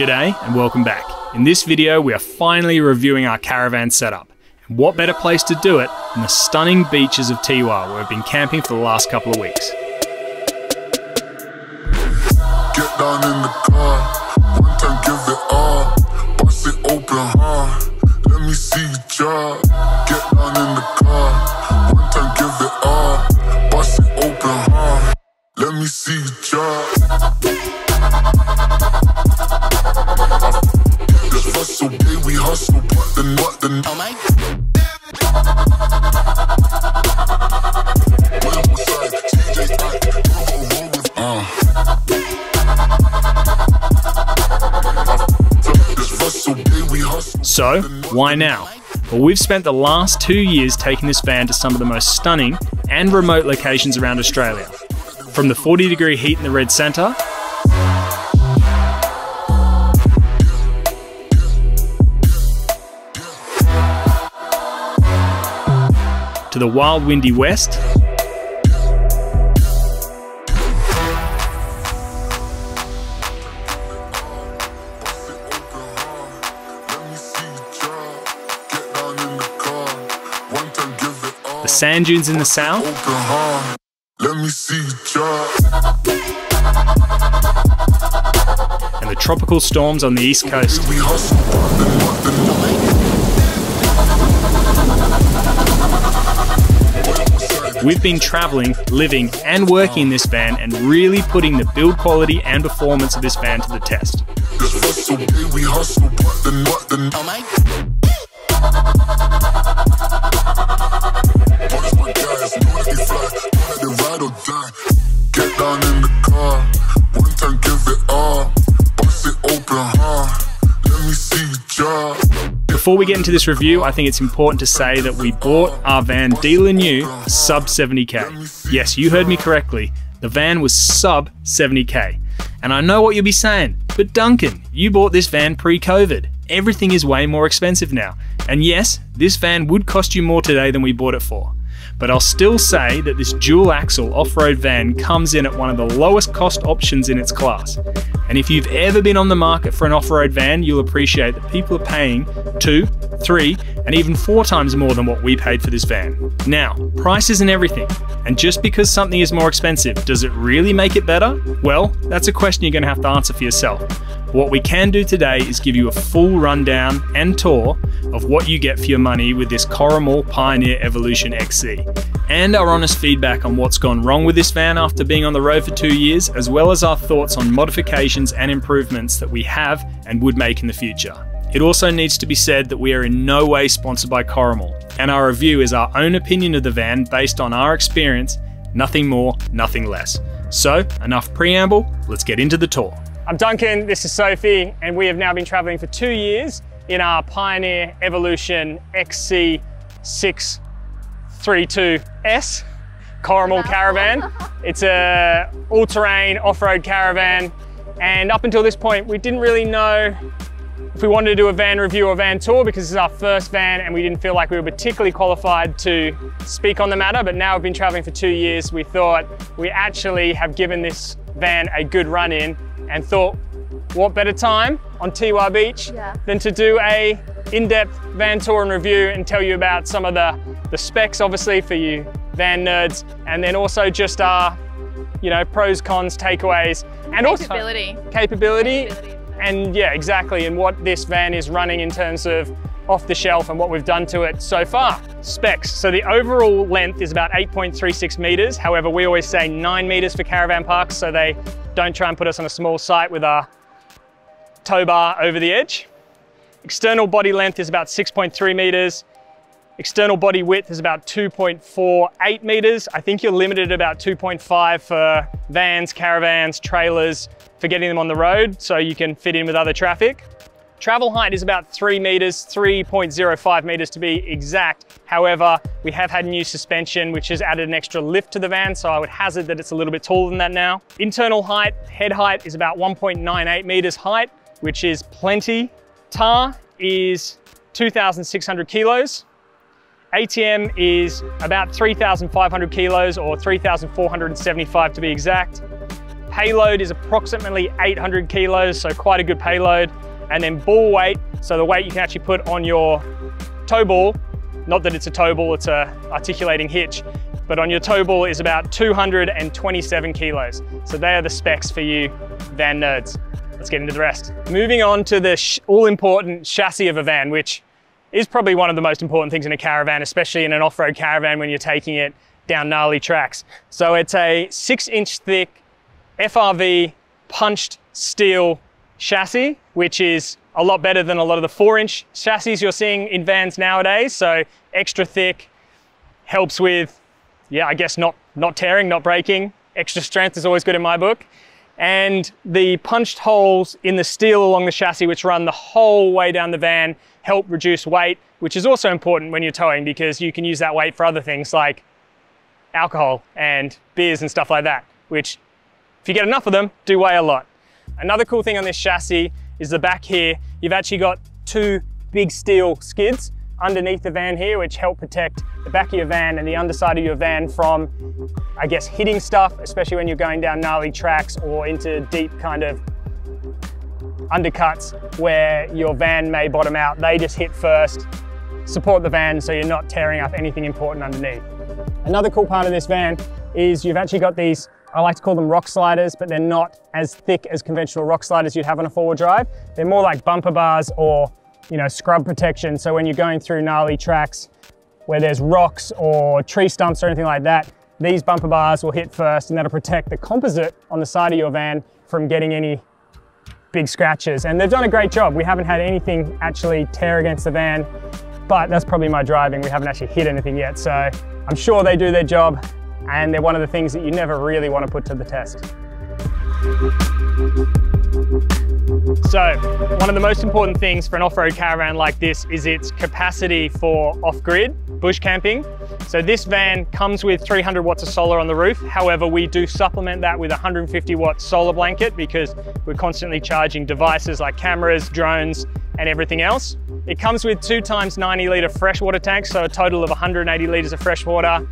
G'day and welcome back. In this video we are finally reviewing our caravan setup. And what better place to do it than the stunning beaches of Tiwa where we've been camping for the last couple of weeks. Get down in the car, one time give it all, bust it open hard, let me see you job. Get down in the car, one time give it all, bust it open hard, let me see you job. So, why now? Well, we've spent the last 2 years taking this van to some of the most stunning and remote locations around Australia. From the 40-degree heat in the Red Centre, to the wild windy west, the sand dunes in the south, and the tropical storms on the east coast. We've been traveling, living and working in this van and really putting the build quality and performance of this van to the test. Before we get into this review, I think it's important to say that we bought our van dealer new sub 70k. Yes, you heard me correctly. The van was sub 70k. And I know what you'll be saying, but Duncan, you bought this van pre-COVID. Everything is way more expensive now. And yes, this van would cost you more today than we bought it for. But I'll still say that this dual axle off-road van comes in at one of the lowest cost options in its class. And if you've ever been on the market for an off-road van, you'll appreciate that people are paying 2, 3, and even 4 times more than what we paid for this van. Now, price isn't everything. And just because something is more expensive, does it really make it better? Well, that's a question you're gonna have to answer for yourself. What we can do today is give you a full rundown and tour of what you get for your money with this Coromal Pioneer Evolution XC, and our honest feedback on what's gone wrong with this van after being on the road for 2 years, as well as our thoughts on modifications and improvements that we have and would make in the future. It also needs to be said that we are in no way sponsored by Coromal, and our review is our own opinion of the van based on our experience, nothing more, nothing less. So, enough preamble, let's get into the tour. I'm Duncan, this is Sophie, and we have now been traveling for 2 years in our Pioneer Evolution XC632S Coromal caravan. It's a all-terrain off-road caravan, and up until this point we didn't really know if we wanted to do a van review or van tour because this is our first van and we didn't feel like we were particularly qualified to speak on the matter. But now we've been traveling for 2 years, we thought we actually have given this van a good run-in, and thought what better time on Tiwa Beach than to do a in-depth van tour and review and tell you about some of the specs, obviously, for you van nerds, and then also just our, you know, pros, cons, takeaways, and capability. Also capability, and yeah, exactly, and what this van is running in terms of off the shelf and what we've done to it so far. Specs, so the overall length is about 8.36 meters. However, we always say 9 meters for caravan parks, so they don't try and put us on a small site with our tow bar over the edge. External body length is about 6.3 meters. External body width is about 2.48 meters. I think you're limited at about 2.5 for vans, caravans, trailers, for getting them on the road so you can fit in with other traffic. Travel height is about 3 meters, 3.05 meters to be exact. However, we have had new suspension, which has added an extra lift to the van, so I would hazard that it's a little bit taller than that now. Internal height, head height is about 1.98 meters height, which is plenty. Tar is 2,600 kilos. ATM is about 3,500 kilos or 3,475 to be exact. Payload is approximately 800 kilos, so quite a good payload. And then ball weight, so the weight you can actually put on your tow ball, not that it's a tow ball, it's an articulating hitch, but on your tow ball is about 227 kilos. So they are the specs for you van nerds. Let's get into the rest. Moving on to the all-important chassis of a van, which is probably one of the most important things in a caravan, especially in an off-road caravan when you're taking it down gnarly tracks. So it's a 6-inch thick FRV punched steel chassis, which is a lot better than a lot of the 4-inch chassis you're seeing in vans nowadays. So extra thick helps with, yeah, I guess not tearing, not breaking. Extra strength is always good in my book. And the punched holes in the steel along the chassis, which run the whole way down the van, help reduce weight, which is also important when you're towing because you can use that weight for other things like alcohol and beers and stuff like that, which if you get enough of them, do weigh a lot. Another cool thing on this chassis is the back here. You've actually got two big steel skids underneath the van here, which help protect the back of your van and the underside of your van from, I guess, hitting stuff, especially when you're going down gnarly tracks or into deep kind of undercuts where your van may bottom out. They just hit first, support the van so you're not tearing up anything important underneath. Another cool part of this van is you've actually got these, I like to call them rock sliders, but they're not as thick as conventional rock sliders you'd have on a four-wheel drive. They're more like bumper bars or, you know, scrub protection. So when you're going through gnarly tracks where there's rocks or tree stumps or anything like that, these bumper bars will hit first and that'll protect the composite on the side of your van from getting any big scratches. And they've done a great job. We haven't had anything actually tear against the van, but that's probably my driving. We haven't actually hit anything yet. So I'm sure they do their job and they're one of the things that you never really want to put to the test. So, one of the most important things for an off-road caravan like this is its capacity for off-grid, bush camping. So this van comes with 300 watts of solar on the roof. However, we do supplement that with a 150 watt solar blanket because we're constantly charging devices like cameras, drones, and everything else. It comes with 2 × 90 litre freshwater tanks, so a total of 180 litres of fresh water,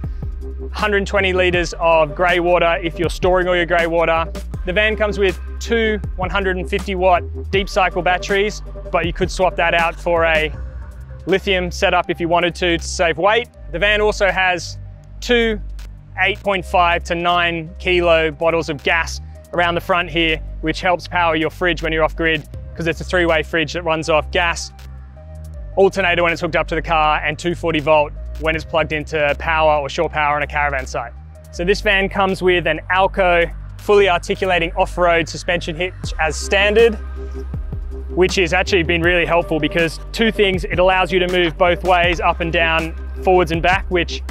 120 litres of grey water if you're storing all your grey water. The van comes with two 150 watt deep cycle batteries, but you could swap that out for a lithium setup if you wanted to save weight. The van also has two 8.5 to 9 kilo bottles of gas around the front here, which helps power your fridge when you're off grid because it's a 3-way fridge that runs off gas, alternator when it's hooked up to the car, and 240 volt when it's plugged into power or shore power on a caravan site. So this van comes with an Alco fully articulating off-road suspension hitch as standard, which has actually been really helpful because two things: it allows you to move both ways, up and down, forwards and back, which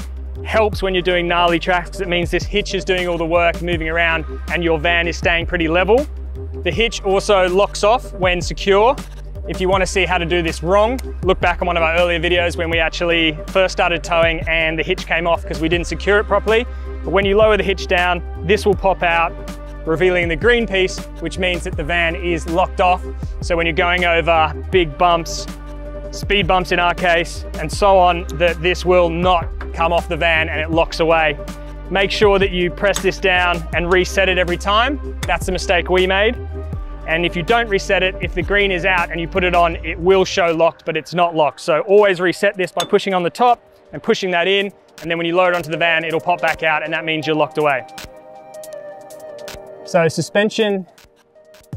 helps when you're doing gnarly tracks because it means this hitch is doing all the work, moving around, and your van is staying pretty level. The hitch also locks off when secure. If you want to see how to do this wrong, look back on one of our earlier videos when we actually first started towing and the hitch came off because we didn't secure it properly. But when you lower the hitch down, this will pop out, revealing the green piece, which means that the van is locked off. So when you're going over big bumps, speed bumps in our case, and so on, that this will not come off the van and it locks away. Make sure that you press this down and reset it every time. That's the mistake we made. And if you don't reset it, if the green is out and you put it on, it will show locked, but it's not locked. So always reset this by pushing on the top and pushing that in. And then when you load it onto the van, it'll pop back out and that means you're locked away. So suspension,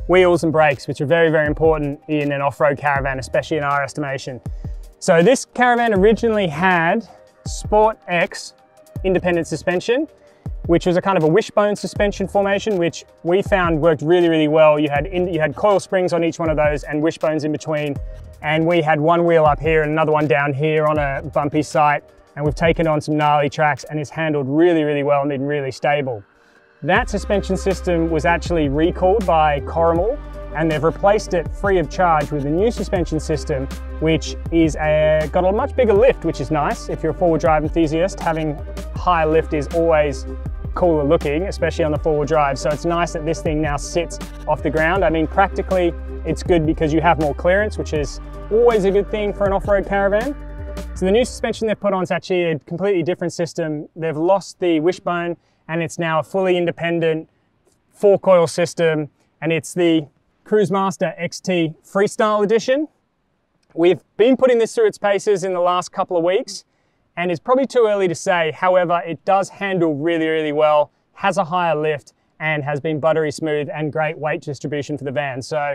wheels and brakes, which are very, very important in an off-road caravan, especially in our estimation. So this caravan originally had Sport X independent suspension, which was a kind of a wishbone suspension formation, which we found worked really, really well. You had coil springs on each one of those and wishbones in between. And we had one wheel up here and another one down here on a bumpy site. And we've taken on some gnarly tracks and it's handled really, really well and been really stable. That suspension system was actually recalled by Coromal and they've replaced it free of charge with a new suspension system, which is got a much bigger lift, which is nice. If you're a four-wheel drive enthusiast, having high lift is always cooler looking, especially on the four-wheel drive. So it's nice that this thing now sits off the ground. I mean, practically it's good because you have more clearance, which is always a good thing for an off-road caravan. So the new suspension they've put on is actually a completely different system. They've lost the wishbone and it's now a fully independent four-coil system, and it's the CruiseMaster XT Freestyle Edition. We've been putting this through its paces in the last couple of weeks, and it's probably too early to say. However, it does handle really, really well, has a higher lift, and has been buttery smooth and great weight distribution for the van. So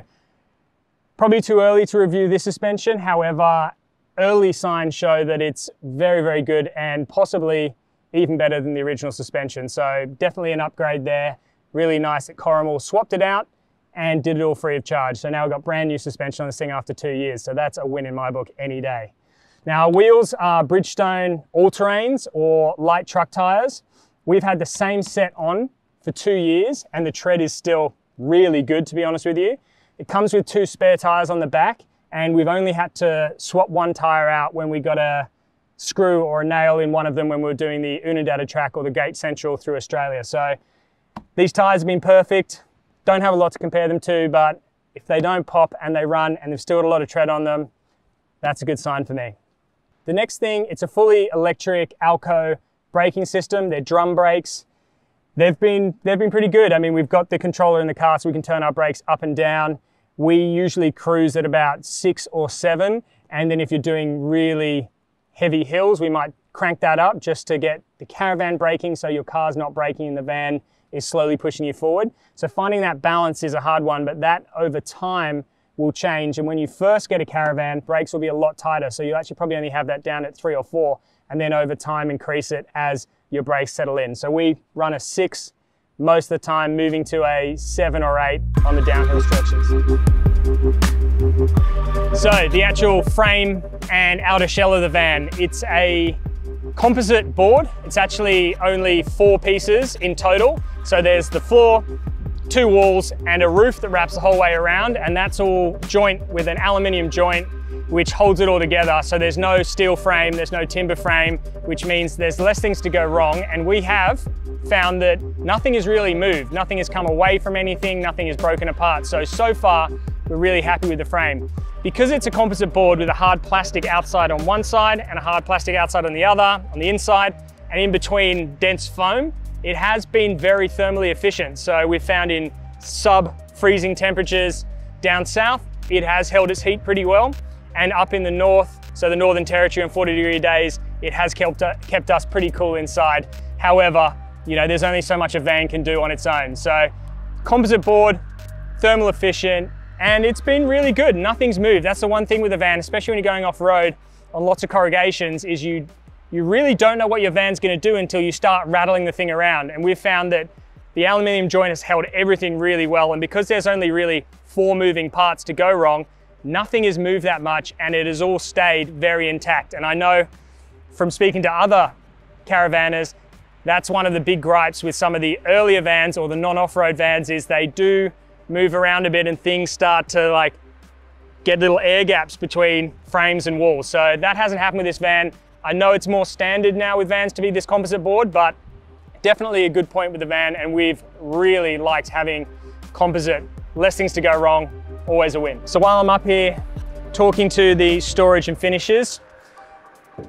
probably too early to review this suspension. However, early signs show that it's very, very good and possibly even better than the original suspension. So definitely an upgrade there. Really nice that Coromal swapped it out and did it all free of charge. So now we've got brand new suspension on this thing after 2 years. So that's a win in my book any day. Now, wheels are Bridgestone all-terrains or light truck tires. We've had the same set on for 2 years and the tread is still really good, to be honest with you. It comes with two spare tires on the back and we've only had to swap one tire out when we got a screw or a nail in one of them when we were doing the Oodnadatta track or the Great Central through Australia. So these tires have been perfect. Don't have a lot to compare them to, but if they don't pop and they run and they've still got a lot of tread on them, that's a good sign for me. The next thing, it's a fully electric Alco braking system. They're drum brakes. They've been pretty good. I mean, we've got the controller in the car so we can turn our brakes up and down. We usually cruise at about 6 or 7. And then if you're doing really heavy hills, we might crank that up just to get the caravan braking so your car's not braking and the van is slowly pushing you forward. So finding that balance is a hard one, but that over time will change. And when you first get a caravan, brakes will be a lot tighter. So you'll actually probably only have that down at 3 or 4. And then over time increase it as your brakes settle in. So we run a 6 most of the time, moving to a 7 or 8 on the downhill stretches. So the actual frame and outer shell of the van, it's a composite board. It's actually only 4 pieces in total. So there's the floor, 2 walls and a roof that wraps the whole way around, and that's all joint with an aluminium joint which holds it all together. So there's no steel frame, there's no timber frame, which means there's less things to go wrong. And we have found that nothing has really moved. Nothing has come away from anything. Nothing is broken apart. So far, we're really happy with the frame. Because it's a composite board with a hard plastic outside on one side and a hard plastic outside on the other, on the inside, and in between dense foam, it has been very thermally efficient. So we've found in sub-freezing temperatures down south, it has held its heat pretty well. And up in the north, so the Northern Territory on 40-degree days, it has kept us pretty cool inside. However, you know, there's only so much a van can do on its own. So composite board, thermal efficient, and it's been really good. Nothing's moved. That's the one thing with a van, especially when you're going off-road on lots of corrugations, is you really don't know what your van's gonna do until you start rattling the thing around. And we've found that the aluminium joint has held everything really well. And because there's only really 4 moving parts to go wrong, nothing has moved that much and it has all stayed very intact. And I know from speaking to other caravanners, that's one of the big gripes with some of the earlier vans or the non-off-road vans is they do move around a bit and things start to like get little air gaps between frames and walls. So that hasn't happened with this van. I know it's more standard now with vans to be this composite board, but definitely a good point with the van, and we've really liked having composite. Less things to go wrong, always a win. So while I'm up here talking to the storage and finishes,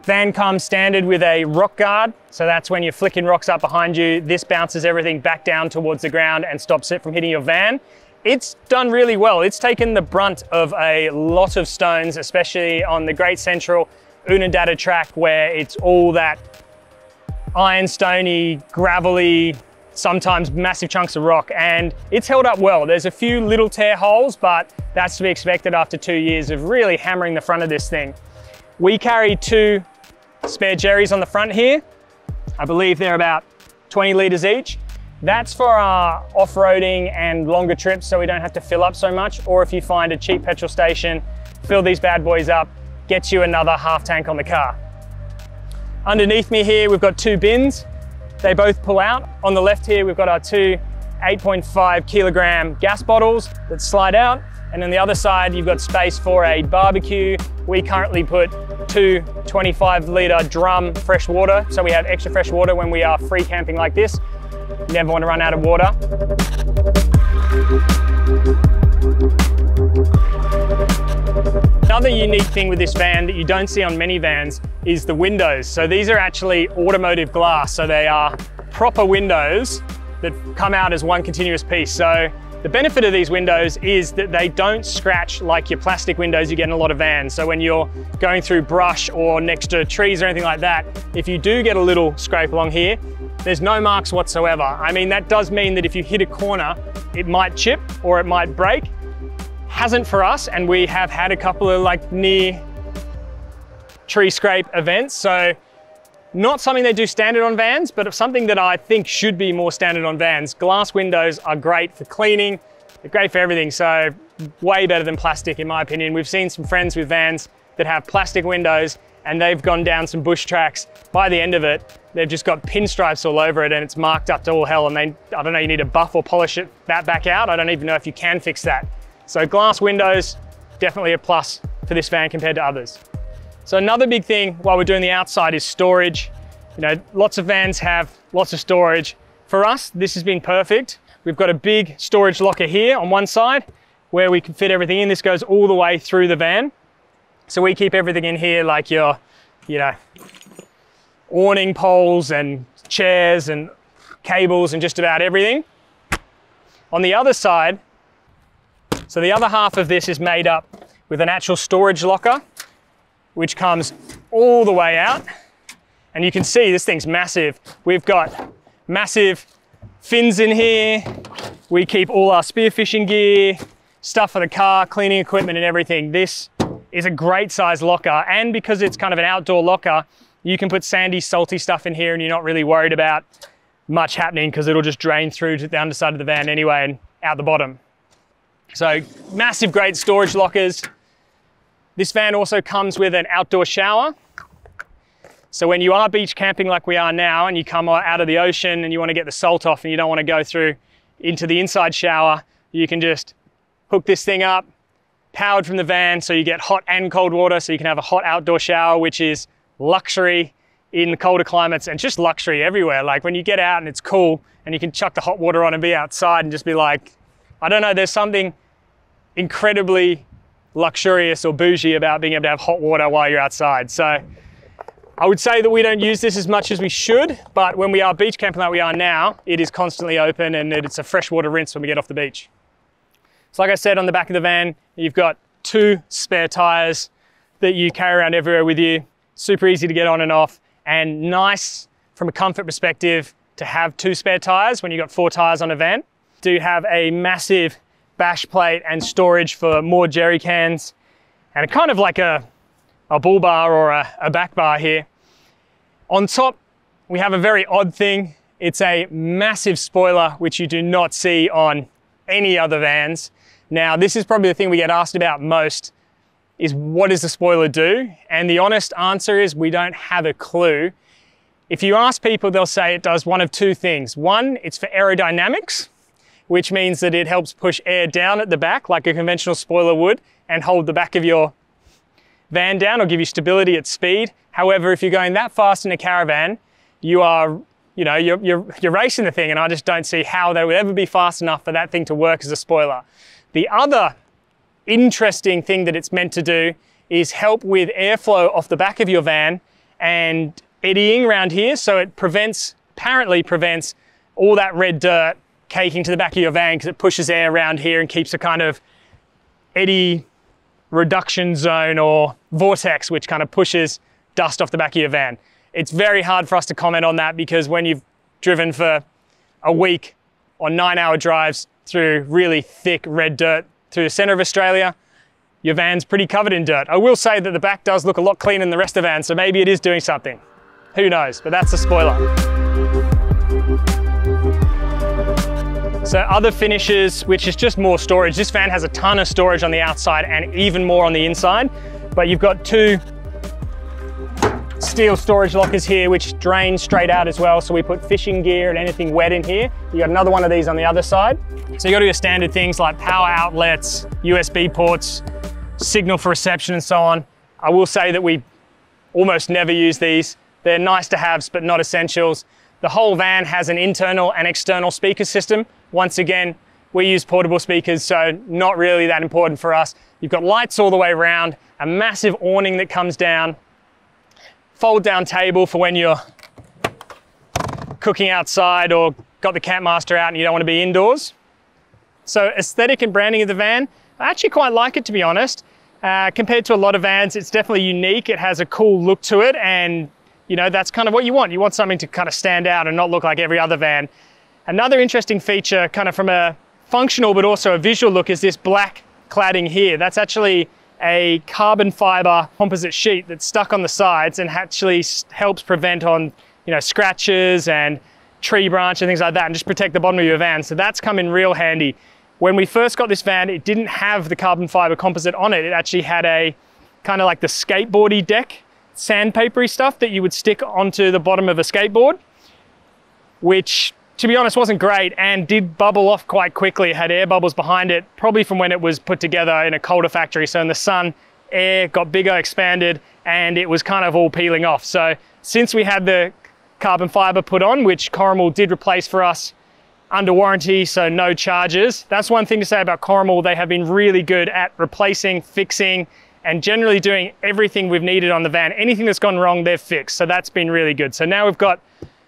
van comes standard with a rock guard. So that's when you're flicking rocks up behind you. This bounces everything back down towards the ground and stops it from hitting your van. It's done really well. It's taken the brunt of a lot of stones, especially on the Great Central Oodnadatta track where it's all that ironstony, gravelly, sometimes massive chunks of rock, and it's held up well. There's a few little tear holes, but that's to be expected after 2 years of really hammering the front of this thing. We carry 2 spare Jerrys on the front here. I believe they're about 20 litres each. That's for our off-roading and longer trips so we don't have to fill up so much, or if you find a cheap petrol station, fill these bad boys up, get you another half tank on the car. Underneath me here, we've got 2 bins. They both pull out. On the left here, we've got our 2 8.5-kilogram gas bottles that slide out. And on the other side, you've got space for a barbecue. We currently put 2 25-litre drum fresh water. So we have extra fresh water when we are free camping like this. You never want to run out of water. Another unique thing with this van that you don't see on many vans is the windows. So these are actually automotive glass. So they are proper windows that come out as one continuous piece. So the benefit of these windows is that they don't scratch like your plastic windows you get in a lot of vans. So when you're going through brush or next to trees or anything like that, if you do get a little scrape along here, there's no marks whatsoever. I mean, that does mean that if you hit a corner, it might chip or it might break. Hasn't for us, and we have had a couple of like near tree scrape events. So not something they do standard on vans, but something that I think should be more standard on vans. Glass windows are great for cleaning, they're great for everything. So way better than plastic in my opinion. We've seen some friends with vans that have plastic windows and they've gone down some bush tracks. By the end of it, they've just got pinstripes all over it and it's marked up to all hell. And I don't know, you need to buff or polish it that back out. I don't even know if you can fix that. So glass windows, definitely a plus for this van compared to others. So another big thing while we're doing the outside is storage. You know, lots of vans have lots of storage. For us, this has been perfect. We've got a big storage locker here on one side where we can fit everything in. This goes all the way through the van. So we keep everything in here like your, you know, awning poles and chairs and cables and just about everything. On the other side, so the other half of this is made up with an actual storage locker, which comes all the way out. And you can see this thing's massive. We've got massive fins in here. We keep all our spearfishing gear, stuff for the car, cleaning equipment and everything. This is a great size locker. And because it's kind of an outdoor locker, you can put sandy, salty stuff in here and you're not really worried about much happening because it'll just drain through to the underside of the van anyway and out the bottom. So massive, great storage lockers. This van also comes with an outdoor shower. So when you are beach camping like we are now and you come out of the ocean and you want to get the salt off and you don't want to go through into the inside shower, you can just hook this thing up, powered from the van, so you get hot and cold water, so you can have a hot outdoor shower, which is luxury in colder climates and just luxury everywhere. Like when you get out and it's cool and you can chuck the hot water on and be outside and just be like, I don't know, there's something incredibly luxurious or bougie about being able to have hot water while you're outside. So I would say that we don't use this as much as we should, but when we are beach camping like we are now, it is constantly open and it's a freshwater rinse when we get off the beach. So like I said, on the back of the van, you've got two spare tires that you carry around everywhere with you. Super easy to get on and off, and nice from a comfort perspective to have two spare tires when you've got four tires on a van. Do you have a massive bash plate and storage for more jerry cans and kind of like a bull bar or a back bar here. On top, we have a very odd thing. It's a massive spoiler, which you do not see on any other vans. Now, this is probably the thing we get asked about most, is what does the spoiler do? And the honest answer is we don't have a clue. If you ask people, they'll say it does one of two things. One, it's for aerodynamics, which means that it helps push air down at the back like a conventional spoiler would and hold the back of your van down or give you stability at speed. However, if you're going that fast in a caravan, you are, you know, you're racing the thing, and I just don't see how they would ever be fast enough for that thing to work as a spoiler. The other interesting thing that it's meant to do is help with airflow off the back of your van and eddying around here. So it prevents, apparently prevents all that red dirt caking to the back of your van, because it pushes air around here and keeps a kind of eddy reduction zone or vortex, which kind of pushes dust off the back of your van. It's very hard for us to comment on that, because when you've driven for a week on 9-hour drives through really thick red dirt through the center of Australia, your van's pretty covered in dirt. I will say that the back does look a lot cleaner than the rest of the van, so maybe it is doing something. Who knows? But that's a spoiler. So other finishes, which is just more storage. This van has a ton of storage on the outside and even more on the inside, but you've got two steel storage lockers here, which drain straight out as well. So we put fishing gear and anything wet in here. You got another one of these on the other side. So you got your standard things like power outlets, USB ports, signal for reception and so on. I will say that we almost never use these. They're nice to haves, but not essentials. The whole van has an internal and external speaker system. Once again, we use portable speakers, so not really that important for us. You've got lights all the way around, a massive awning that comes down, fold down table for when you're cooking outside or got the Campmaster out and you don't want to be indoors. So aesthetic and branding of the van, I actually quite like it, to be honest. Compared to a lot of vans, it's definitely unique. It has a cool look to it, and you know, that's kind of what you want. You want something to kind of stand out and not look like every other van. Another interesting feature, kind of from a functional but also a visual look, is this black cladding here. That's actually a carbon fiber composite sheet that's stuck on the sides and actually helps prevent on, you know, scratches and tree branch and things like that, and just protect the bottom of your van. So that's come in real handy. When we first got this van, it didn't have the carbon fiber composite on it. It actually had a kind of like the skateboardy deck, sandpapery stuff that you would stick onto the bottom of a skateboard, which, to be honest, wasn't great and did bubble off quite quickly. It had air bubbles behind it, probably from when it was put together in a colder factory. So in the sun, air got bigger, expanded, and it was kind of all peeling off. So since we had the carbon fiber put on, which Coromal did replace for us under warranty, so no charges. That's one thing to say about Coromal. They have been really good at replacing, fixing, and generally doing everything we've needed on the van. Anything that's gone wrong, they've fixed. So that's been really good. So now we've got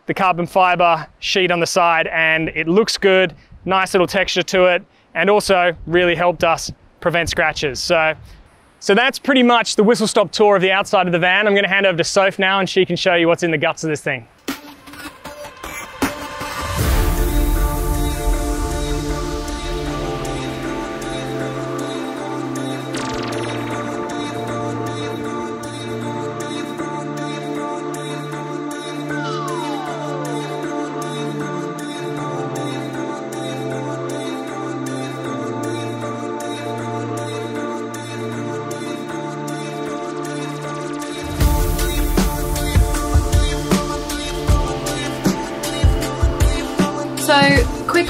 the carbon fiber sheet on the side and it looks good, nice little texture to it, and also really helped us prevent scratches. So that's pretty much the whistle stop tour of the outside of the van. I'm gonna hand over to Soph now and she can show you what's in the guts of this thing.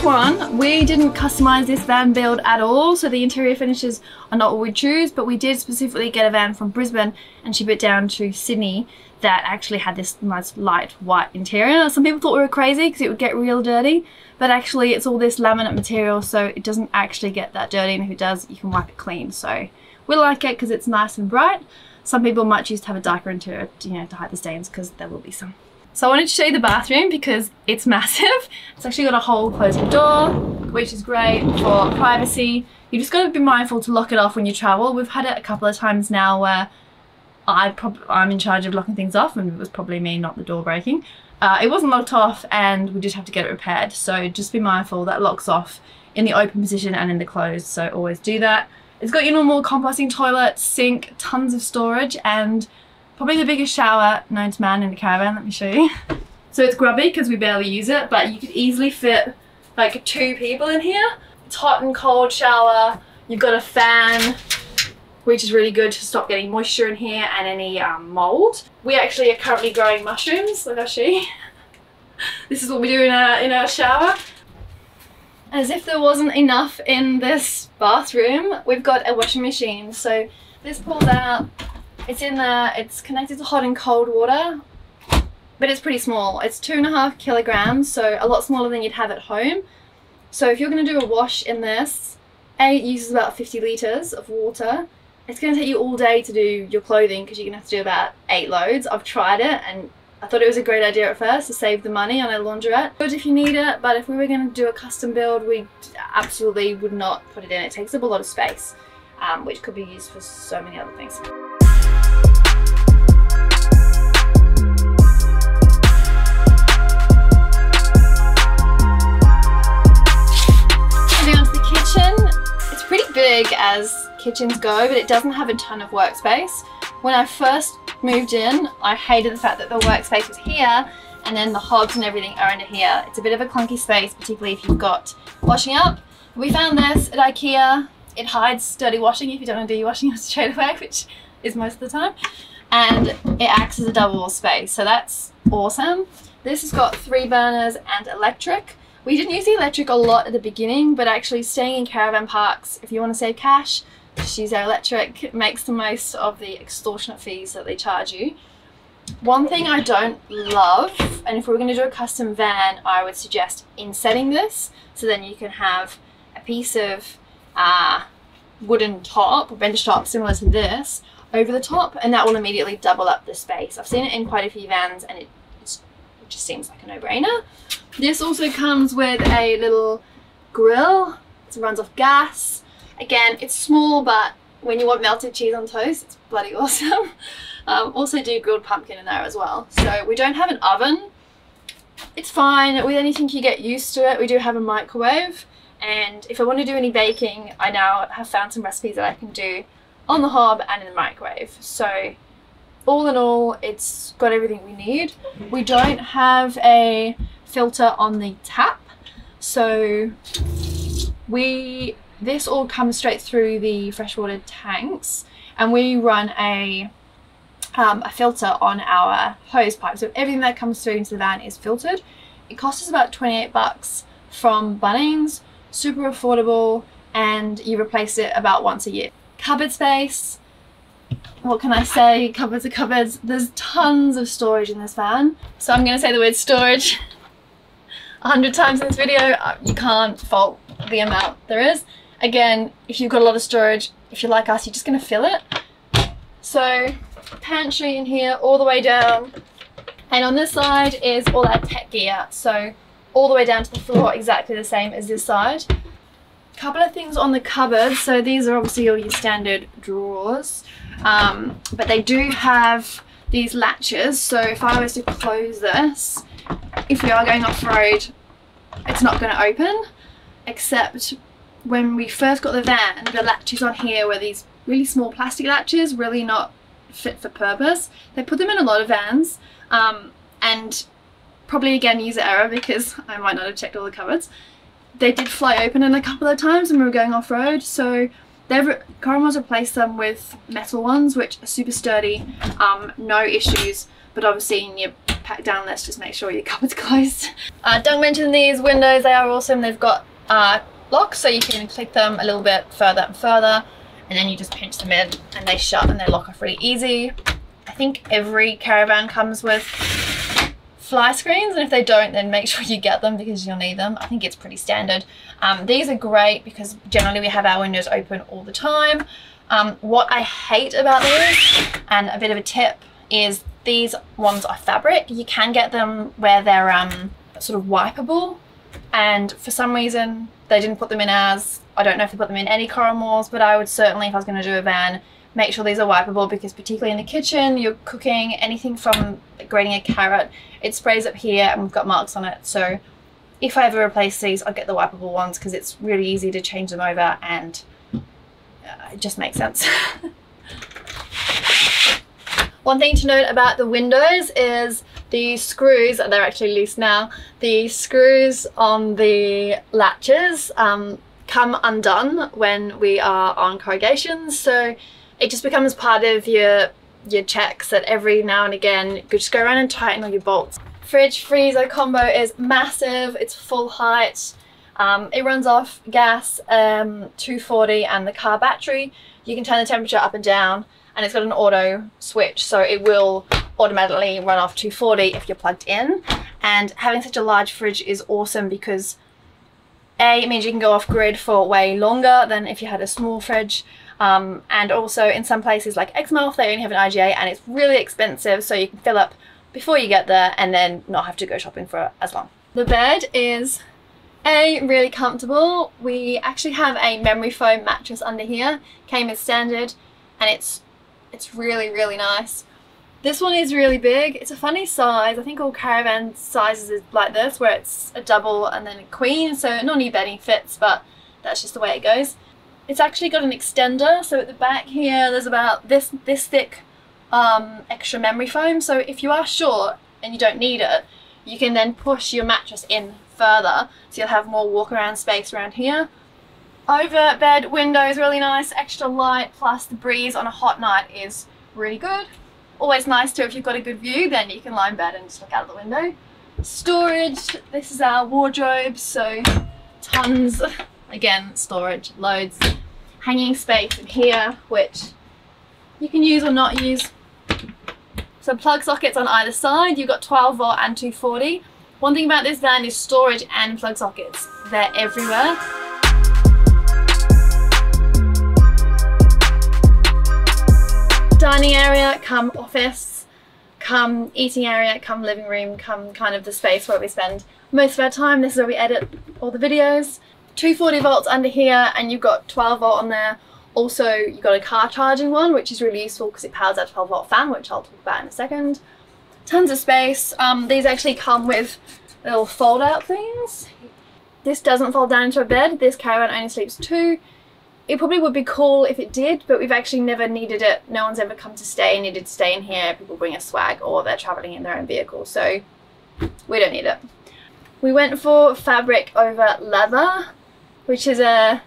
One, we didn't customize this van build at all, so the interior finishes are not what we choose, but we did specifically get a van from Brisbane and ship it down to Sydney that actually had this nice light white interior. Some people thought we were crazy because it would get real dirty, but actually it's all this laminate material, so it doesn't actually get that dirty, and if it does, you can wipe it clean. So we like it because it's nice and bright. Some people might choose to have a darker interior, you know, to hide the stains, because there will be some. So I wanted to show you the bathroom because it's massive. It's actually got a whole closed door, which is great for privacy. You just got to be mindful to lock it off when you travel. We've had it a couple of times now where I'm in charge of locking things off, and it was probably me, not the door breaking. It wasn't locked off and we did have to get it repaired. So just be mindful that locks off in the open position and in the closed. So always do that. It's got your normal composting toilet, sink, tons of storage, and probably the biggest shower known to man in the caravan. Let me show you. So it's grubby because we barely use it, but you could easily fit like 2 people in here. It's hot and cold shower. You've got a fan, which is really good to stop getting moisture in here and any mold. We actually are currently growing mushrooms. Look, I'll show you. This is what we do in our shower. As if there wasn't enough in this bathroom, we've got a washing machine. So this pulls out. It's in there, it's connected to hot and cold water, but it's pretty small. It's 2.5 kilograms, so a lot smaller than you'd have at home. So if you're gonna do a wash in this, it uses about 50 liters of water. It's gonna take you all day to do your clothing because you're gonna have to do about 8 loads. I've tried it and I thought it was a great idea at first to save the money on a laundrette. Good if you need it, but if we were gonna do a custom build, we absolutely would not put it in. It takes up a lot of space, which could be used for so many other things. Pretty big as kitchens go, but it doesn't have a ton of workspace. When I first moved in, I hated the fact that the workspace was here and then the hobs and everything are under here. It's a bit of a clunky space, particularly if you've got washing up. We found this at IKEA. It hides dirty washing if you don't want to do your washing up straight away, which is most of the time. And it acts as a double wall space, so that's awesome. This has got 3 burners and electric. We didn't use the electric a lot at the beginning, but actually staying in caravan parks, if you want to save cash, just use our electric. It makes the most of the extortionate fees that they charge you. One thing I don't love, and if we were going to do a custom van, I would suggest insetting this, so then you can have a piece of wooden top or bench top similar to this over the top, and that will immediately double up the space. I've seen it in quite a few vans and it's which seems like a no-brainer. This also comes with a little grill. It runs off gas. Again, it's small, but when you want melted cheese on toast, it's bloody awesome. Also do grilled pumpkin in there as well. So we don't have an oven. It's fine. With anything you get used to it. We do have a microwave. And if I want to do any baking, I now have found some recipes that I can do on the hob and in the microwave. So all in all, it's got everything we need. We don't have a filter on the tap. So this all comes straight through the freshwater tanks, and we run a filter on our hose pipe. So everything that comes through into the van is filtered. It costs us about 28 bucks from Bunnings, super affordable, and you replace it about once a year. Cupboard space, what can I say? Cupboards are cupboards. There's tons of storage in this van. So I'm gonna say the word storage 100 times in this video. You can't fault the amount there is. Again, if you've got a lot of storage, if you're like us, you're just gonna fill it. So pantry in here all the way down, and on this side is all our tech gear, so all the way down to the floor, exactly the same as this side. Couple of things on the cupboards. So these are obviously all your standard drawers, but they do have these latches, so if I was to close this, if we are going off-road, it's not going to open. Except when we first got the van, the latches on here were these really small plastic latches, really not fit for purpose. They put them in a lot of vans, and probably again user error, because I might not have checked all the cupboards. They did fly open in a couple of times when we were going off-road, so Coromal's replaced them with metal ones, which are super sturdy, no issues, but obviously in your pack down, let's just make sure your cupboard's closed. Don't mention these windows, they are awesome. They've got locks, so you can click them a little bit further and further, and then you just pinch them in and they shut and they lock off really easy. I think every caravan comes with fly screens, and if they don't, then make sure you get them because you'll need them. I think it's pretty standard. These are great because generally we have our windows open all the time. What I hate about these, and a bit of a tip, is these ones are fabric. You can get them where they're sort of wipeable, and for some reason they didn't put them in ours. I don't know if they put them in any Coromals, but I would certainly, if I was going to do a van, make sure these are wipeable, because particularly in the kitchen, you're cooking anything from grating a carrot, it sprays up here and we've got marks on it. So if I ever replace these, I'll get the wipeable ones because it's really easy to change them over, and it just makes sense. One thing to note about the windows is the screws, they're actually loose now, the screws on the latches come undone when we are on corrugations, so it just becomes part of your checks that every now and again, you just go around and tighten all your bolts. Fridge freezer combo is massive, it's full height, it runs off gas, 240 and the car battery. You can turn the temperature up and down, and it's got an auto switch, so it will automatically run off 240 if you're plugged in. And having such a large fridge is awesome because A, it means you can go off grid for way longer than if you had a small fridge, and also in some places like Exmouth, they only have an IGA and it's really expensive, so you can fill up before you get there and then not have to go shopping for as long. The bed is A, really comfortable. We actually have a memory foam mattress under here, came as standard, and it's really, really nice. This one is really big. It's a funny size. I think all caravan sizes is like this, where it's a double and then a queen. So not any bedding fits, but that's just the way it goes. It's actually got an extender. So at the back here, there's about this thick extra memory foam. So if you are short and you don't need it, you can then push your mattress in further. So you'll have more walk around space around here. Over bed window is really nice, extra light, plus the breeze on a hot night is really good. Always nice too, if you've got a good view, then you can lie in bed and just look out of the window. Storage, this is our wardrobe, so tons, again, storage, loads. Hanging space in here, which you can use or not use. So plug sockets on either side, you've got 12 volt and 240. One thing about this van is storage and plug sockets, they're everywhere. Dining area, come office, come eating area, come living room, come kind of the space where we spend most of our time. This is where we edit all the videos. 240 volts under here, and you've got 12 volt on there. Also, you've got a car charging one, which is really useful because it powers our 12 volt fan, which I'll talk about in a second. Tons of space. These actually come with little fold out things. This doesn't fold down into a bed. This caravan only sleeps two. It probably would be cool if it did, but we've actually never needed it. No one's ever come to stay, needed to stay in here. People bring a swag or they're traveling in their own vehicle, so we don't need it. We went for fabric over leather, which is a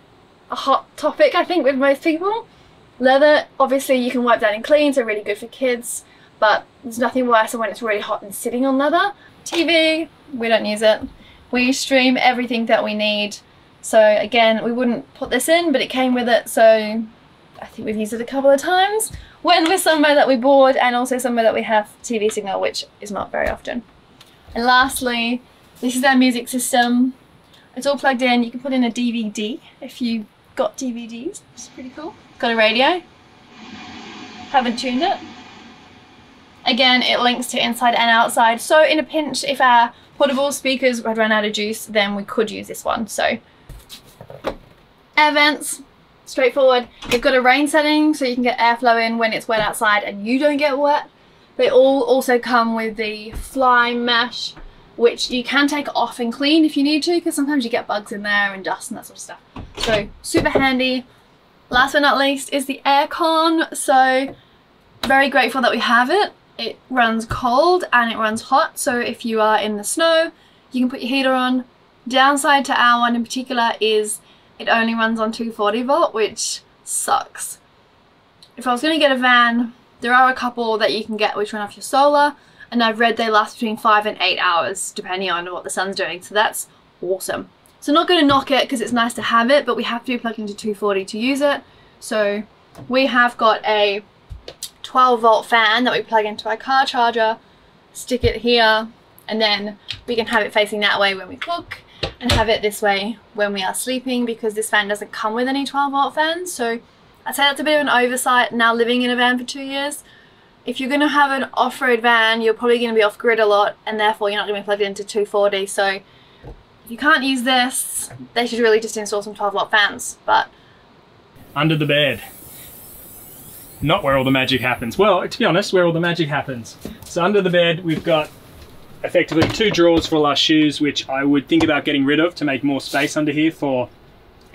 hot topic, I think, with most people. Leather, obviously you can wipe down and clean, so really good for kids, but there's nothing worse than when it's really hot and sitting on leather. TV, we don't use it. We stream everything that we need. So again, we wouldn't put this in, but it came with it, so I think we've used it a couple of times. When we're somewhere that we board, and also somewhere that we have TV signal, which is not very often. And lastly, this is our music system. It's all plugged in. You can put in a DVD if you got DVDs, which is pretty cool. Got a radio. Haven't tuned it. Again, it links to inside and outside. So in a pinch, if our portable speakers had run out of juice, then we could use this one. So air vents, straightforward. You've got a rain setting, so you can get airflow in when it's wet outside and you don't get wet. They all also come with the fly mesh, which you can take off and clean if you need to, because sometimes you get bugs in there and dust and that sort of stuff. So super handy. Last but not least is the aircon. So very grateful that we have it. It runs cold and it runs hot. So if you are in the snow, you can put your heater on. Downside to our one in particular is it only runs on 240 volt, which sucks. If I was going to get a van, there are a couple that you can get which run off your solar, and I've read they last between 5 and 8 hours depending on what the sun's doing, so that's awesome. So not going to knock it because it's nice to have it, but we have to be plugged into 240 to use it. So we have got a 12 volt fan that we plug into our car charger, stick it here, and then we can have it facing that way when we cook, and have it this way when we are sleeping, because this van doesn't come with any 12 volt fans. So I'd say that's a bit of an oversight now living in a van for 2 years. If you're going to have an off-road van, you're probably going to be off-grid a lot, and therefore you're not going to be plugged into 240. So if you can't use this, they should really just install some 12 watt fans. But under the bed, not where all the magic happens. Well, to be honest, where all the magic happens. So under the bed, we've got effectively two drawers for all our shoes, which I would think about getting rid of to make more space under here for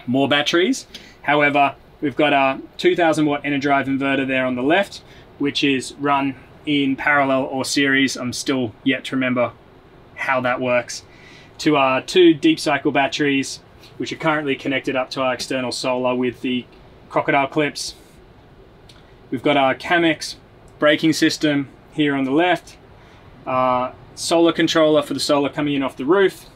more batteries. However, we've got our 2000 watt Enerdrive inverter there on the left, which is run in parallel or series. I'm still yet to remember how that works. To our two deep cycle batteries, which are currently connected up to our external solar with the crocodile clips. We've got our Camex braking system here on the left, our solar controller for the solar coming in off the roof,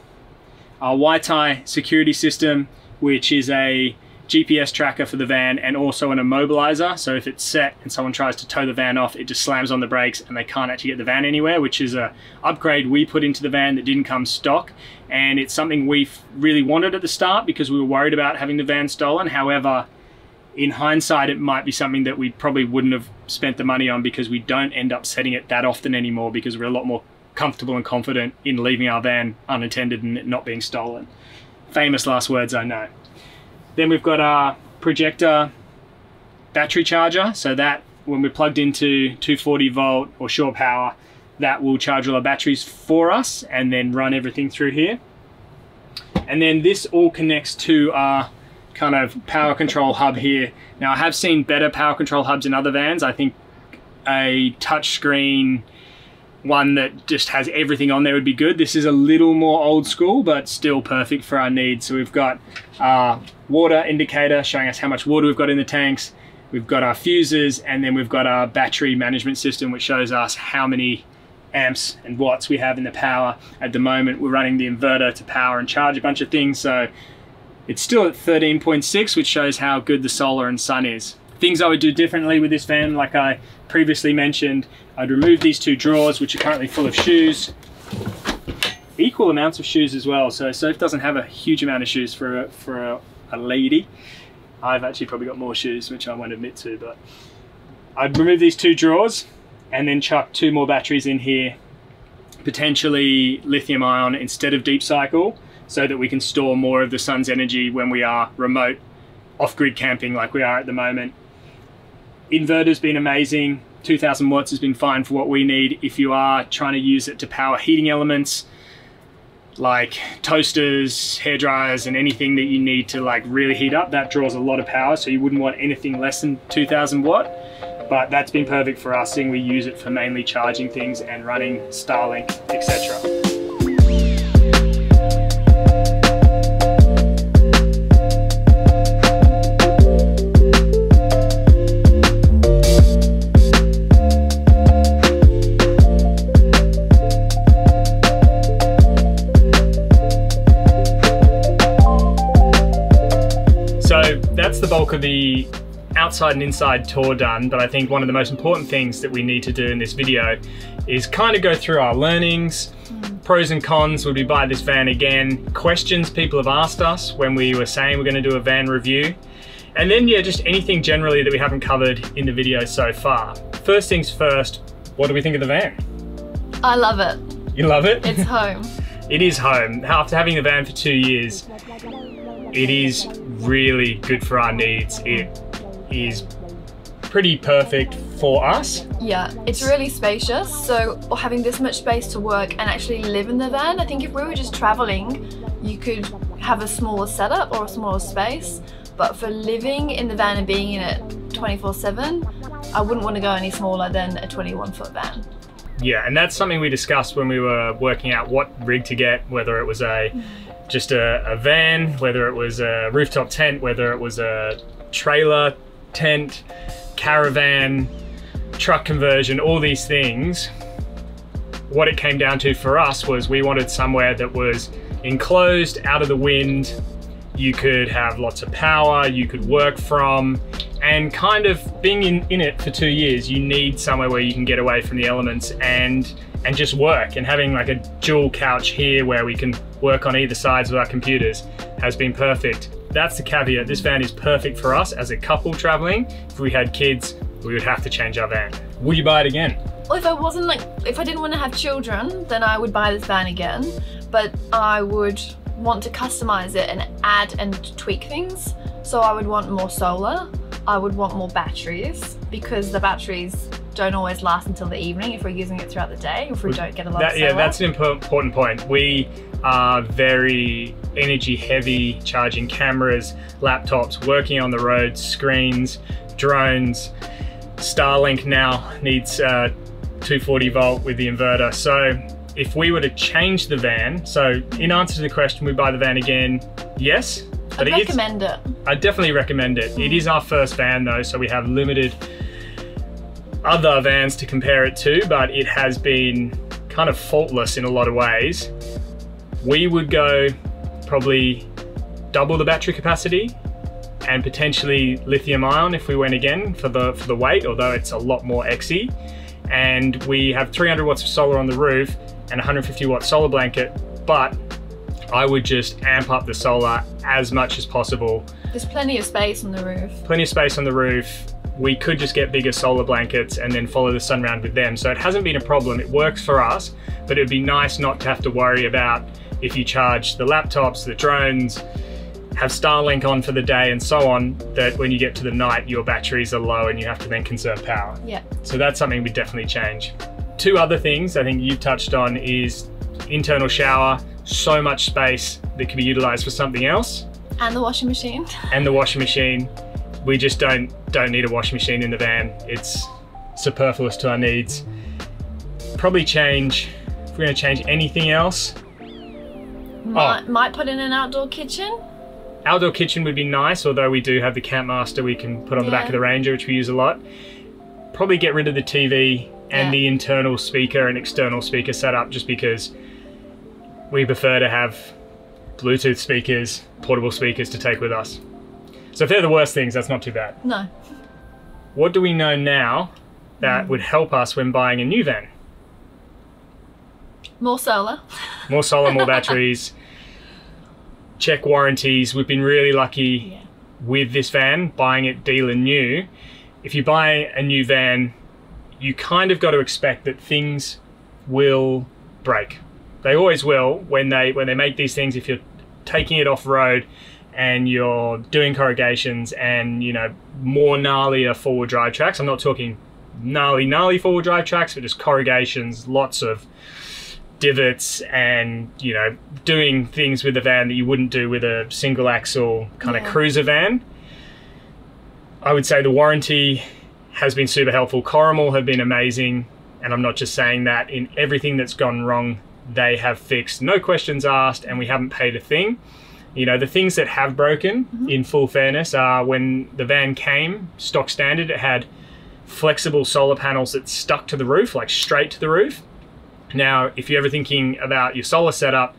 our Y-Tie security system, which is a GPS tracker for the van and also an immobilizer, so if it's set and someone tries to tow the van off, it just slams on the brakes and they can't actually get the van anywhere, which is an upgrade we put into the van that didn't come stock, and it's something we really wanted at the start because we were worried about having the van stolen. However, in hindsight, it might be something that we probably wouldn't have spent the money on, because we don't end up setting it that often anymore, because we're a lot more comfortable and confident in leaving our van unattended and it not being stolen. Famous last words, I know. Then we've got our projector battery charger, so that when we're plugged into 240 volt or shore power, that will charge all our batteries for us and then run everything through here. And then this all connects to our kind of power control hub here. Now I have seen better power control hubs in other vans. I think a touch screen one that just has everything on there would be good. This is a little more old school, but still perfect for our needs. So we've got our water indicator showing us how much water we've got in the tanks. We've got our fuses, and then we've got our battery management system, which shows us how many amps and watts we have in the power. At the moment, we're running the inverter to power and charge a bunch of things. So it's still at 13.6, which shows how good the solar and sun is. Things I would do differently with this van, like I previously mentioned, I'd remove these two drawers, which are currently full of shoes, equal amounts of shoes as well. So Soph doesn't have a huge amount of shoes for a lady. I've actually probably got more shoes, which I won't admit to, but I'd remove these two drawers, and then chuck two more batteries in here, potentially lithium ion instead of deep cycle, so that we can store more of the sun's energy when we are remote off-grid camping like we are at the moment. Inverter's been amazing. 2000 watts has been fine for what we need. If you are trying to use it to power heating elements like toasters, hair dryers, and anything that you need to like really heat up, that draws a lot of power, so you wouldn't want anything less than 2000 watt. But that's been perfect for us, seeing we use it for mainly charging things and running Starlink, etc. That's the bulk of the outside and inside tour done, but I think one of the most important things that we need to do in this video is kind of go through our learnings, pros and cons, would we buy this van again, questions people have asked us when we were saying we're going to do a van review, and then yeah, just anything generally that we haven't covered in the video so far. First things first, what do we think of the van? I love it. You love it? It's home. It is home. After having the van for 2 years, it is really good for our needs. It is pretty perfect for us. Yeah, it's really spacious, so having this much space to work and actually live in the van, I think if we were just traveling, you could have a smaller setup or a smaller space, but for living in the van and being in it 24/7, I wouldn't want to go any smaller than a 21-foot van. Yeah, and that's something we discussed when we were working out what rig to get, whether it was just a van, whether it was a rooftop tent, whether it was a trailer tent, caravan, truck conversion, all these things. What it came down to for us was we wanted somewhere that was enclosed, out of the wind, you could have lots of power, you could work from, and kind of being in it for 2 years, you need somewhere where you can get away from the elements and just work, and having like a dual couch here where we can work on either sides of our computers has been perfect. That's the caveat. This van is perfect for us as a couple traveling. If we had kids, we would have to change our van. Would you buy it again? Well, if I didn't want to have children, then I would buy this van again, but I would want to customize it and add and tweak things. So I would want more solar. I would want more batteries, because the batteries don't always last until the evening if we're using it throughout the day, if we don't get a lot of solar. Yeah, that's an important point. We are very energy heavy, charging cameras, laptops, working on the road, screens, drones. Starlink now needs 240 volt with the inverter. So if we were to change the van, so in answer to the question, we buy the van again, yes. But I'd recommend it. I definitely recommend it. It is our first van though, so we have limited other vans to compare it to, but it has been kind of faultless in a lot of ways. We would go probably double the battery capacity and potentially lithium ion if we went again for the weight, although it's a lot more XE. And we have 300 watts of solar on the roof and 150 watt solar blanket, but I would just amp up the solar as much as possible. There's plenty of space on the roof. Plenty of space on the roof. We could just get bigger solar blankets and then follow the sun round with them. So it hasn't been a problem. It works for us, but it'd be nice not to have to worry about if you charge the laptops, the drones, have Starlink on for the day and so on, that when you get to the night, your batteries are low and you have to then conserve power. Yeah. So that's something we definitely change. Two other things I think you've touched on is internal shower. So much space that can be utilized for something else. And the washing machine. And the washing machine. We just don't need a washing machine in the van. It's superfluous to our needs. Probably change, if we're gonna change anything else. Might put in an outdoor kitchen. Outdoor kitchen would be nice, although we do have the Campmaster we can put on the back of the Ranger, which we use a lot. Probably get rid of the TV and the internal speaker and external speaker setup, just because we prefer to have Bluetooth speakers, portable speakers to take with us. So if they're the worst things, that's not too bad. No. What do we know now that would help us when buying a new van? More solar. More solar, more batteries. Check warranties. We've been really lucky with this van, buying it dealer new. If you buy a new van, you kind of got to expect that things will break. They always will when they make these things. If you're taking it off road and you're doing corrugations and, you know, more gnarlier forward drive tracks, I'm not talking gnarly forward drive tracks, but just corrugations, lots of divots, and, you know, doing things with a van that you wouldn't do with a single axle kind of cruiser van. I would say the warranty has been super helpful. Coromal have been amazing, and I'm not just saying that. In everything that's gone wrong, they have fixed, no questions asked, and we haven't paid a thing. You know, the things that have broken, in full fairness, are when the van came stock standard, it had flexible solar panels that stuck to the roof, like straight to the roof. Now, if you're ever thinking about your solar setup,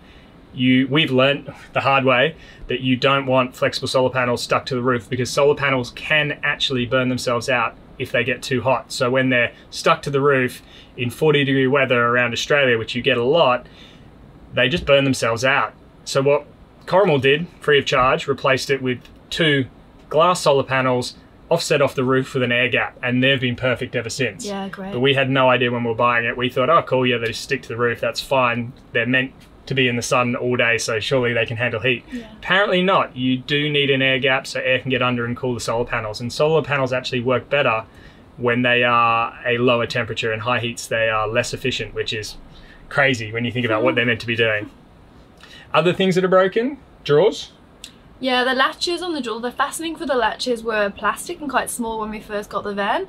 we've learned the hard way that you don't want flexible solar panels stuck to the roof, because solar panels can actually burn themselves out if they get too hot. So when they're stuck to the roof in 40-degree weather around Australia, which you get a lot, they just burn themselves out. So what Coromal did, free of charge, replaced it with 2 glass solar panels offset off the roof with an air gap, and they've been perfect ever since. Yeah, great. But we had no idea when we were buying it. We thought, oh, cool, yeah, they just stick to the roof, that's fine. They're meant to be in the sun all day, so surely they can handle heat. Yeah. Apparently not. You do need an air gap so air can get under and cool the solar panels. And solar panels actually work better when they are a lower temperature, and high heats they are less efficient, which is crazy when you think about what they're meant to be doing. Other things that are broken, drawers. Yeah, the latches on the drawer, the fastening for the latches were plastic and quite small when we first got the van.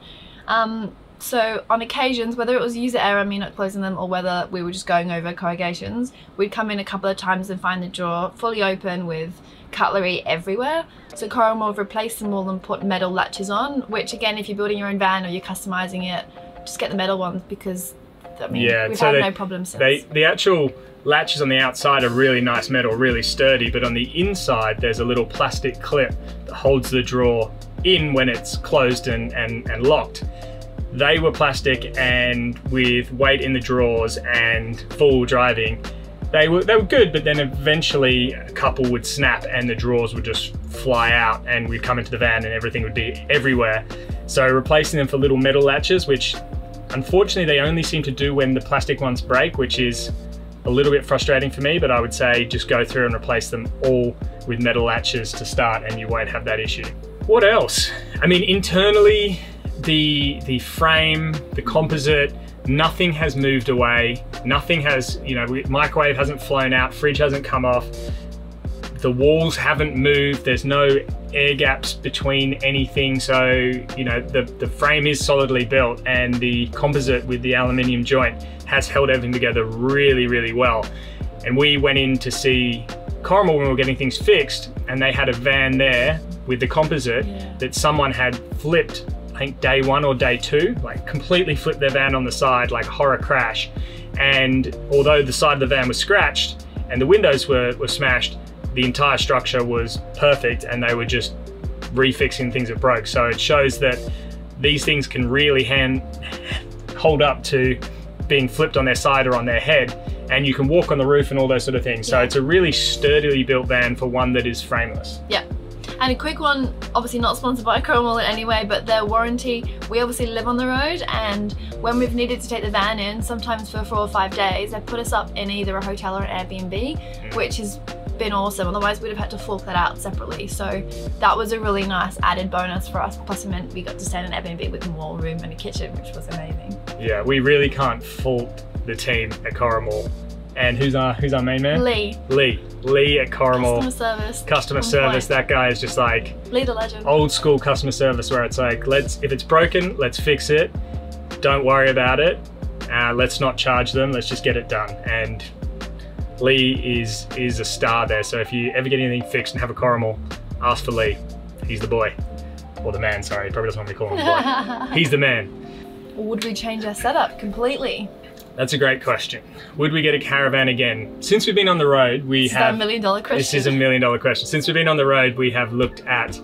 So on occasions, whether it was user error, I mean not closing them, or whether we were just going over corrugations, we'd come in a couple of times and find the drawer fully open with cutlery everywhere. So Coromal replaced them all and put metal latches on, which again, if you're building your own van or you're customizing it, just get the metal ones, because I mean, we've had no problem since. The actual latches on the outside are really nice metal, really sturdy, but on the inside there's a little plastic clip that holds the drawer in when it's closed and locked. They were plastic, and with weight in the drawers and full driving, they were good, but then eventually a couple would snap and the drawers would just fly out, and we'd come into the van and everything would be everywhere. So replacing them for little metal latches, which unfortunately they only seem to do when the plastic ones break, which is a little bit frustrating for me, but I would say just go through and replace them all with metal latches to start, and you won't have that issue. What else? I mean, internally, the frame, the composite, nothing has moved away. Nothing has, you know, microwave hasn't flown out, fridge hasn't come off. The walls haven't moved. There's no air gaps between anything. So, you know, the frame is solidly built, and the composite with the aluminium joint has held everything together really, really well. And we went in to see Coromal when we were getting things fixed, and they had a van there with the composite that someone had flipped, I think day 1 or day 2, like completely flipped their van on the side, like horror crash. And although the side of the van was scratched and the windows were smashed, the entire structure was perfect, and they were just refixing things that broke. So it shows that these things can really hold up to being flipped on their side or on their head, and you can walk on the roof and all those sort of things. So it's a really sturdily built van for one that is frameless. Yeah. And a quick one, obviously not sponsored by Coromal in any way, but their warranty, we obviously live on the road, and when we've needed to take the van in, sometimes for 4 or 5 days, they put us up in either a hotel or an Airbnb, which has been awesome. Otherwise we'd have had to fork that out separately. So that was a really nice added bonus for us. Plus it meant we got to stay in an Airbnb with a wall room and a kitchen, which was amazing. Yeah, we really can't fault the team at Coromal. And who's our main man? Lee at Coromal. Customer service. That guy is just like Lee the legend. Old school customer service, where it's like, if it's broken, let's fix it. Don't worry about it. Let's not charge them. Let's just get it done. And Lee is a star there. So if you ever get anything fixed and have a Coromal, ask for Lee. He's the boy, or the man. Sorry, he probably doesn't want me to call him boy. He's the man. Would we change our setup completely? That's a great question. Would we get a caravan again? Since we've been on the road, we have... This is $1 million question. This is $1 million question. Since we've been on the road, we have looked at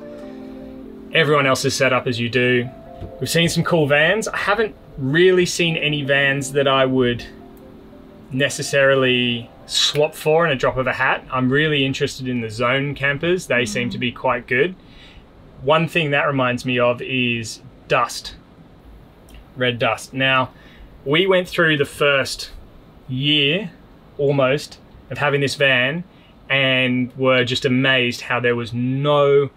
everyone else's setup, as you do. We've seen some cool vans. I haven't really seen any vans that I would necessarily swap for in a drop of a hat. I'm really interested in the Zone campers. They seem to be quite good. One thing that reminds me of is dust. red dust. Now, we went through the first year almost of having this van and were just amazed how there was no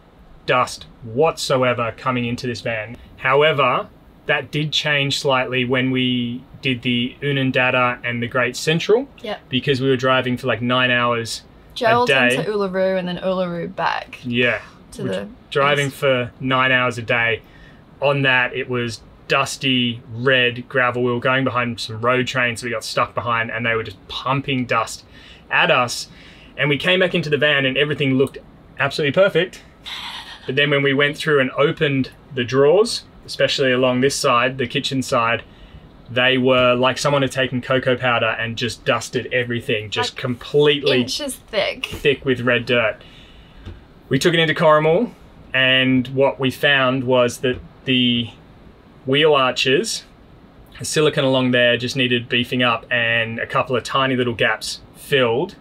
dust whatsoever coming into this van. However, that did change slightly when we did the Oodnadatta and the Great Central, because we were driving for like 9 hours a day. Joel's into Uluru and then Uluru back. Yeah, to the driving for 9 hours a day. On that, it was dusty red gravel. We were going behind some road trains, so we got stuck behind, and they were just pumping dust at us. And we came back into the van and everything looked absolutely perfect. But then when we went through and opened the drawers, especially along this side, the kitchen side, they were like someone had taken cocoa powder and just dusted everything, just like completely inches thick. Thick with red dirt. We took it into Coromal, and what we found was that the wheel arches, the silicone along there just needed beefing up and a couple of tiny little gaps filled.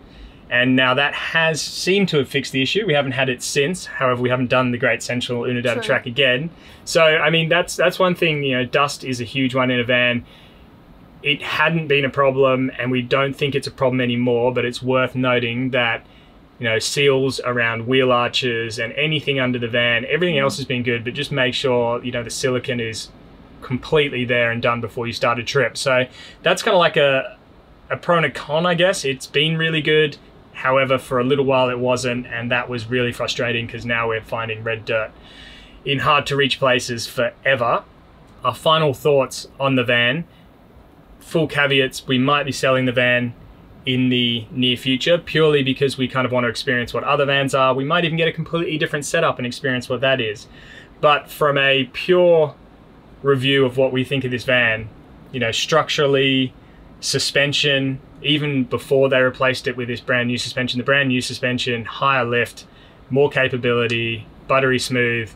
And now that has seemed to have fixed the issue. We haven't had it since. However, we haven't done the Great Central Oodnadatta track again. So, I mean, that's one thing, you know, dust is a huge one in a van. It hadn't been a problem, and we don't think it's a problem anymore, but it's worth noting that, you know, seals around wheel arches and anything under the van, everything else has been good, but just make sure, you know, the silicone is completely there and done before you start a trip. So that's kind of like a pro and a con, I guess. It's been really good. However, for a little while it wasn't, and that was really frustrating because now we're finding red dirt in hard to reach places forever. Our final thoughts on the van, full caveats, we might be selling the van in the near future purely because we kind of want to experience what other vans are. We might even get a completely different setup and experience what that is. But from a pure review of what we think of this van, you know, structurally, suspension, even before they replaced it with this brand new suspension, the brand new suspension, higher lift, more capability, buttery smooth.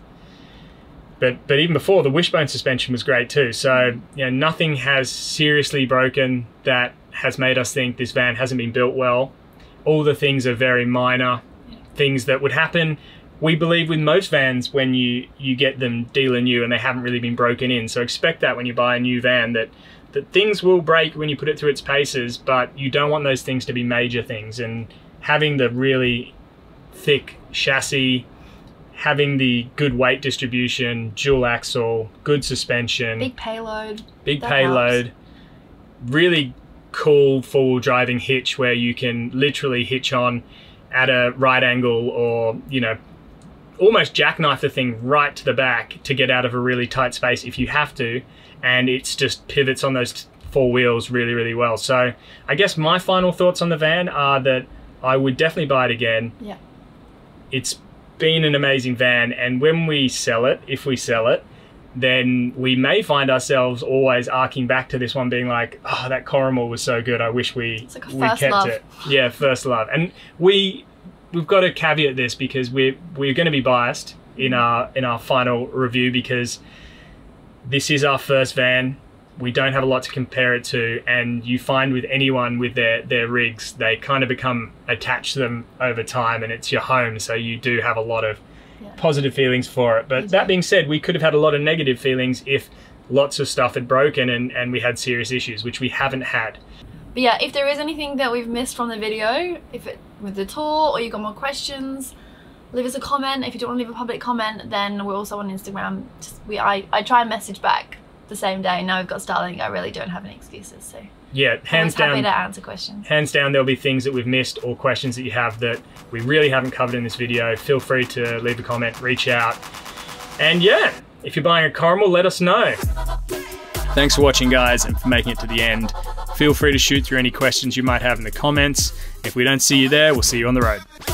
But even before, the wishbone suspension was great too. So, you know, nothing has seriously broken that has made us think this van hasn't been built well. All the things are very minor things that would happen, we believe, with most vans when you get them dealer new and they haven't really been broken in. So expect that when you buy a new van, that things will break when you put it through its paces, but you don't want those things to be major things. And having the really thick chassis, having the good weight distribution, dual axle, good suspension, big payload, really cool four-wheel driving hitch where you can literally hitch on at a right angle, or, you know, almost jackknife the thing right to the back to get out of a really tight space if you have to. And it's just pivots on those four wheels really, really well. So I guess my final thoughts on the van are that I would definitely buy it again. Yeah. It's been an amazing van. And when we sell it, if we sell it, then we may find ourselves always arcing back to this one being like, oh, that Coromal was so good. I wish we kept it. Yeah, first love. And we've got to caveat this because we're going to be biased in our final review because this is our first van. We don't have a lot to compare it to, and you find with anyone with their rigs, they kind of become attached to them over time, and it's your home, so you do have a lot of positive feelings for it. But that being said, we could have had a lot of negative feelings if lots of stuff had broken and we had serious issues, which we haven't had. But yeah, if there is anything that we've missed from the video, if it with the tour or you got more questions, leave us a comment. If you don't want to leave a public comment, then we're also on Instagram. I try and message back the same day. Now we've got Starlink, I really don't have any excuses. So yeah, hands down, happy to answer questions. Hands down, there'll be things that we've missed or questions that you have that we really haven't covered in this video. Feel free to leave a comment, reach out. And yeah, if you're buying a Coromal, let us know. Thanks for watching, guys, and for making it to the end. Feel free to shoot through any questions you might have in the comments. If we don't see you there, we'll see you on the road.